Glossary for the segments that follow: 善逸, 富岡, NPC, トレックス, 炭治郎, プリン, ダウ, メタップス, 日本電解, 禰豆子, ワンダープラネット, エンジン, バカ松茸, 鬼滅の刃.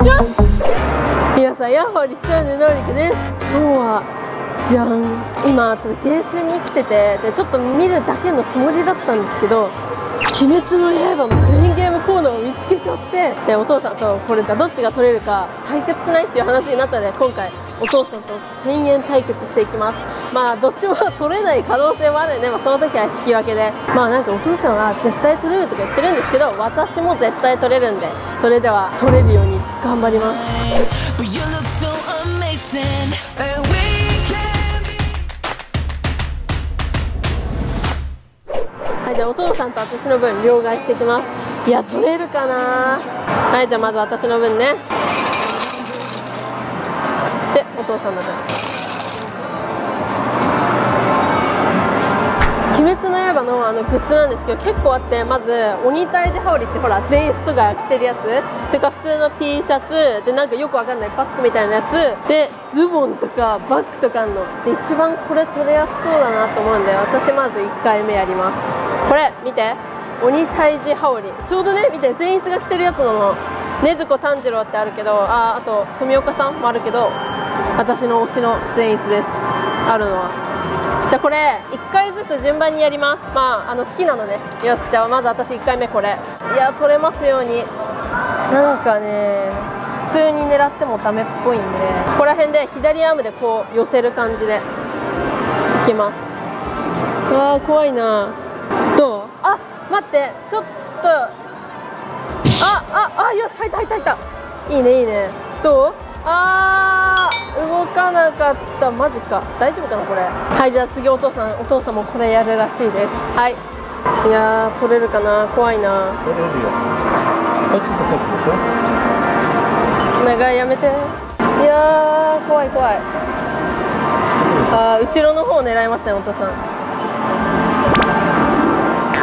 皆さんヤッホー、力少年のりくです。今日はじゃん、今ちょっとゲーセンに来てて、でちょっと見るだけのつもりだったんですけど、鬼滅の刃のクレーンゲームコーナーを見つけちゃって、でお父さんとこれがどっちが取れるか対決しないっていう話になったので、今回お父さんと1000円対決していきます。まあどっちも取れない可能性もあるんで、まあ、その時は引き分けで、まあなんかお父さんは絶対取れるとか言ってるんですけど、私も絶対取れるんで、それでは取れるように頑張ります。じゃあお父さんと私の分両替してきます。いや取れるかな。はい、じゃあまず私の分ね、でお父さんの分。鬼滅の刃のグッズなんですけど結構あって、まず鬼退治羽織ってほら全員とか着てるやつとか、普通の T シャツでなんかよくわかんないバッグみたいなやつで、ズボンとかバッグとかあるので、一番これ取れやすそうだなと思うんで、私まず1回目やります。これ見て、鬼退治羽織、ちょうどね見て、善逸が着てるやつなの。禰豆子炭治郎ってあるけど、あと富岡さんもあるけど、私の推しの善逸です、あるのは。じゃあこれ1回ずつ順番にやります。まあ好きなのね。よし、じゃあまず私1回目これ。いや取れますように。なんかね普通に狙ってもダメっぽいんで、ここら辺で左アームでこう寄せる感じでいきます。あー怖いな。どう？あ、待って、ちょっと、あ、よし、入った。いいね、いいね。どう？あー、動かなかった、マジか。大丈夫かな、これ。はい、じゃあ次、お父さんもこれやるらしいです。はい。いやー、取れるかな、怖いな。取れるよ。お願い、やめて。いやー、怖い。あー、後ろの方を狙いましたね、お父さん。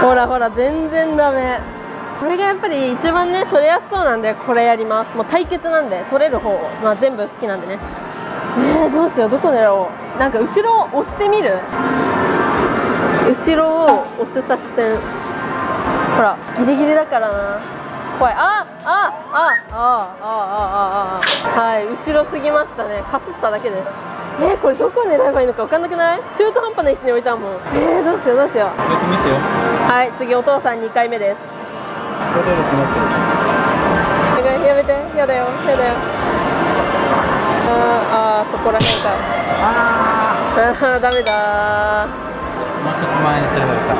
ほら全然ダメ。これがやっぱり一番ね取れやすそうなんで、これやります。もう対決なんで、取れる方を、まあ、全部好きなんでね。どうしよう、どこ狙おう。なんか後ろを押してみる、後ろを押す作戦。ほらギリギリだからな、怖い。あ、はい、後ろすぎましたね、かすっただけです。これどこを狙えばいいのか分かんなくない？中途半端な位置に置いたもん。どうしよう。よく見てよ。はい、次お父さん2回目です。取れるってなってる。やめて、やだよ。そこらへんか。ダメだ。もうちょっと前にすればよかっ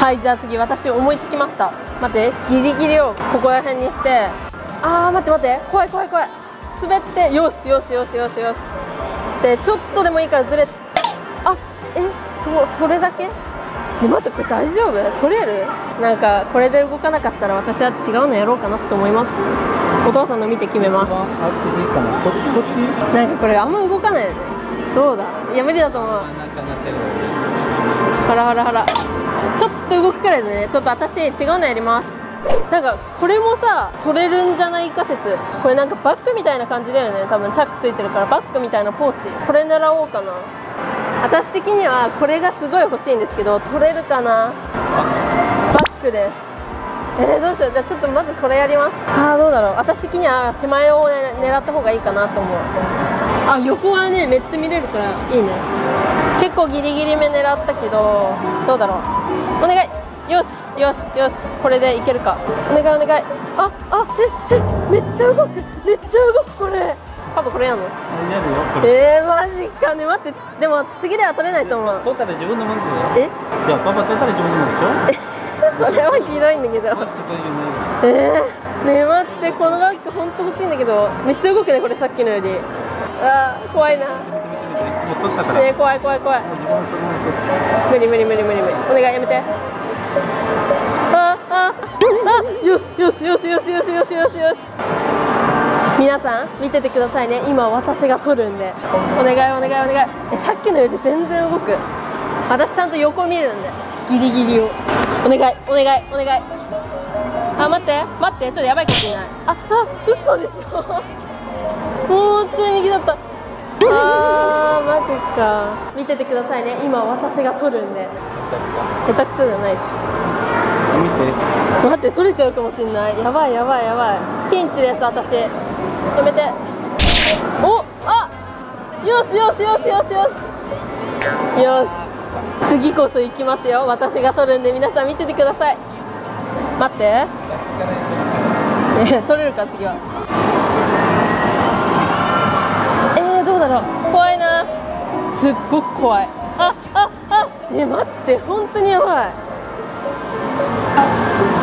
た。はい、じゃあ次私思いつきました。待って、ギリギリをここらへんにして。待って、怖い。滑って、よしで、ちょっとでもいいからずれ、それだけ、ね、待って、これ大丈夫、取れる？なんかこれで動かなかったら私は違うのやろうかなと思います。お父さんの見て決めます。なんかこれあんま動かないよね。どうだ、いや無理だと思う。ほらちょっと動くくらいでね。ちょっと私違うのやります。なんかこれもさ、取れるんじゃないか説。これなんかバッグみたいな感じだよね、多分チャックついてるから、バッグみたいなポーチ。これ狙おうかな。私的にはこれがすごい欲しいんですけど、取れるかな。バッグです。どうしよう。じゃあちょっとまずこれやります。どうだろう。私的には手前を、ね、狙った方がいいかなと思う。横はねめっちゃ見れるからいいね。結構ギリギリ目狙ったけど、どうだろう。お願い、よし、これでいけるか。お願い。めっちゃ動く。これパパこれやんの？マジかね。待って、でも次では取れないと思う。取ったら自分のもんでしょ。じゃあパパ取ったら自分のもんでしょ。これはひどいんだけど。ねえ待って、このバッグ本当欲しいんだけど、めっちゃ動くね、これさっきのより。怖いな。ねえ怖い。無理。お願いやめて。よし。皆さん見ててくださいね、今私が撮るんで。お願い。さっきのより全然動く。私ちゃんと横見るんで、ギリギリを。お願い。待って、ちょっとやばいかもしれない。嘘でしょ。もうちょい右だった。マジか。見ててくださいね、今私が撮るんで。下手くそじゃないし。見て。待って、取れちゃうかもしれない。やばいやばいやばい。ピンチです、私。やめて。お、あ、よしよしよしよしよしよし、次こそ行きますよ。私が取るんで皆さん見ててください。待って、取れるか次は。どうだろう、怖いな、すっごく怖い。あああ、ねえ待って、本当にやばい。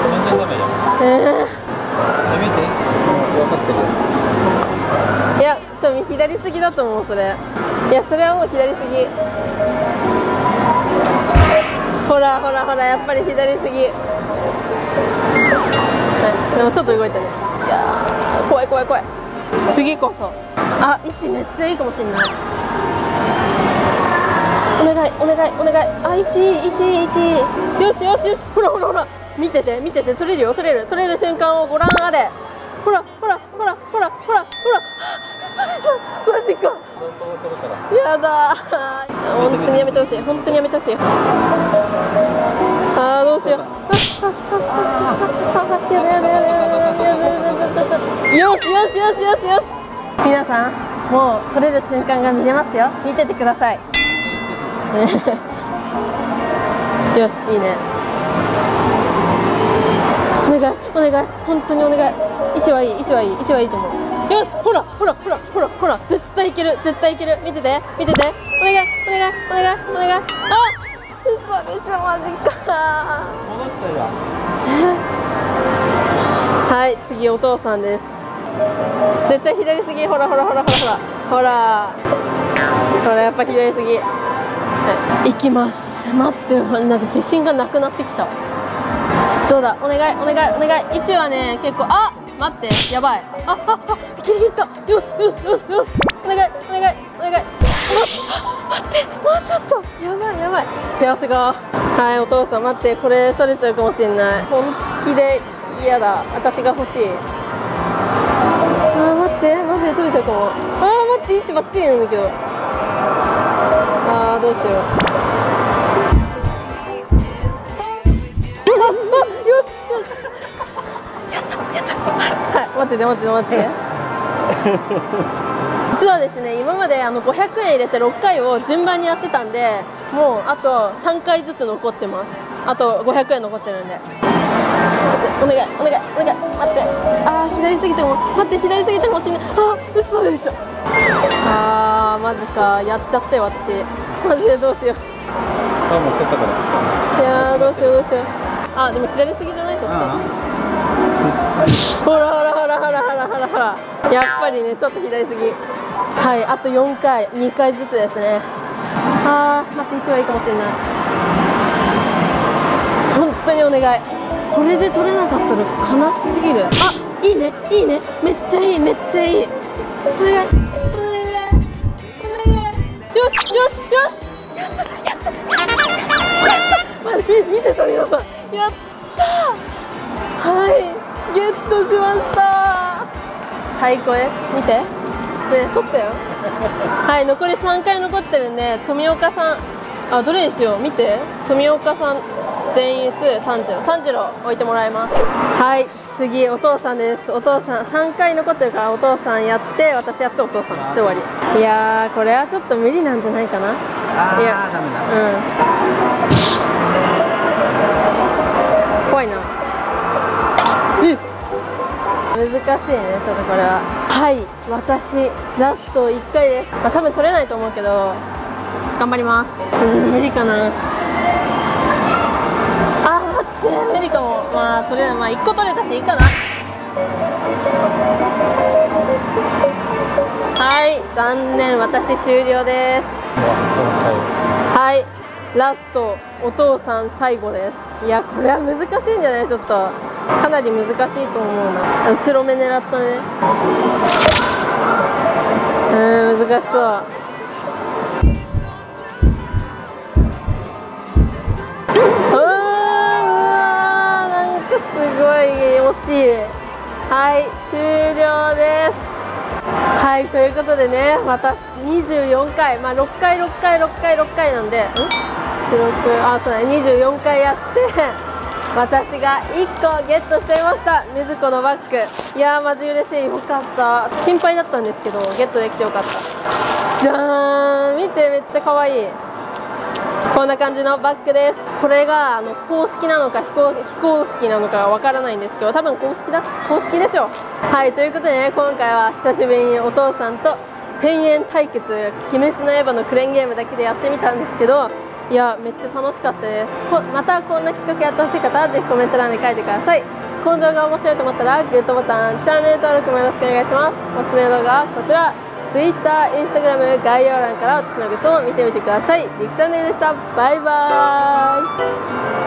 全然ダメよ。見て、分かってる。いや、多分左すぎだと思う、それ。いや、それはもう左すぎ。ほらほらほら、やっぱり左すぎ。でもちょっと動いたね。いやー、怖い怖い怖い。次こそ。あ、位置めっちゃいいかもしれない。お願いお願いお願い。あ、位置いい位置いい位置いい。よしよしよし、ほらほらほら、見てて見てて、取れるよ、取れる、取れる瞬間をご覧あれ。ほらほらほらほらほらほら、嘘でしょ、マジか。やだー、本当にやめてほしい、本当にやめてほしい。あー、どうしよう。やだやだやだやだ。よしよしよしよしよし、皆さんもう取れる瞬間が見れますよ。見ててください。よし、いいね。お願いお願い、本当にお願い。位置はいい、位置はいい、位置はいいと思う。よし、ほらほらほらほらほら、絶対いける、絶対いける。見てて見てて、お願いお願いお願いお願い。あっ、嘘でしょ、マジか。戻したよ。はい、次お父さんです。絶対左すぎ。ほらほらほらほらほらほらほら、やっぱ左すぎ。はい、行きます。待って、なんか自信がなくなってきた。どうだ、お願いお願いお願い。位置はね、結構、あ、待って、やばい。あっ、あ、ギリギリいった。よしよしよしよし、お願いお願いお願い。待って、もうちょっと、やばいやばい。手汗が。はい、お父さん待って、これ取れちゃうかもしれない。本気で嫌だ、私が欲しい。あー、待って、マジで取れちゃうかも。あー、待って、位置ばっちりなんだけど。あー、どうしよう。待って待って待って。実はですね、今まで500円入れて6回を順番にやってたんで、もうあと3回ずつ残ってます。あと500円残ってるんで、お願いお願いお願い。待って、あー、左すぎても、待って、左すぎてもしんない。あー、嘘でしょ。あー、マジか、やっちゃって、私マジでどうしよう。あ、持ってったから。いやー、どうしようどうしよう。あ、でも左すぎじゃない、ちょっと。ほらほらほらほらほらほらほら、やっぱりね、ちょっと左すぎ。はい、あと4回、2回ずつですね。あー、待って、一番いいかもしれない。本当にお願い。これで取れなかったら悲しすぎる。あ、いいねいいね、めっちゃいいめっちゃいい。お願いお願いお願い。よしよしよし、やったやったやったやった。見てた皆さん、やった。はい、ゲットしました。最高です。見て、ね、取ったよ。はい、残り3回残ってるんで、富岡さん、あ、どれにしよう。見て、富岡さん全員2、炭治郎、炭治郎置いてもらいます。はい、次お父さんです。お父さん3回残ってるから、お父さんやって、私やって、お父さんで終わり。いやー、これはちょっと無理なんじゃないかな。あー、いや、ダメだ、うん、怖いな。難しいね、ちょっとこれは。はい、私ラスト1回です。まあ、多分取れないと思うけど頑張ります。無理かな。あー、待って、無理かも。まあ取れない、まあ1個取れたしいいかな。はい、残念、私終了です。はい、ラストお父さん最後です。いや、これは難しいんじゃない？ちょっとかなり難しいと思うな。後ろ目狙ったね。難しそう。なんかすごい惜しい。はい、終了です。はい、ということでね、また24回、まあ6回6回6回6回なんで、ん、4、6、あ、そうだね、24回やって私が1個ゲットしちゃいました、ねずこのバッグ。いやーマジ嬉しい、よかった。心配だったんですけどゲットできてよかった。じゃーん、見てめっちゃ可愛い。こんな感じのバッグです。これが公式なのか非公式なのかわからないんですけど、多分公式でしょう。はい、ということでね、今回は久しぶりにお父さんと1000円対決、鬼滅の刃のクレーンゲームだけでやってみたんですけど、いやめっちゃ楽しかったです。またこんな企画やってほしい方はぜひコメント欄に書いてください。この動画面白いと思ったらグッドボタン、チャンネル登録もよろしくお願いします。おすすめの動画はこちら、 Twitter、Instagram、概要欄から私のグッズも見てみてください。りくチャンネルでした。バイバーイ。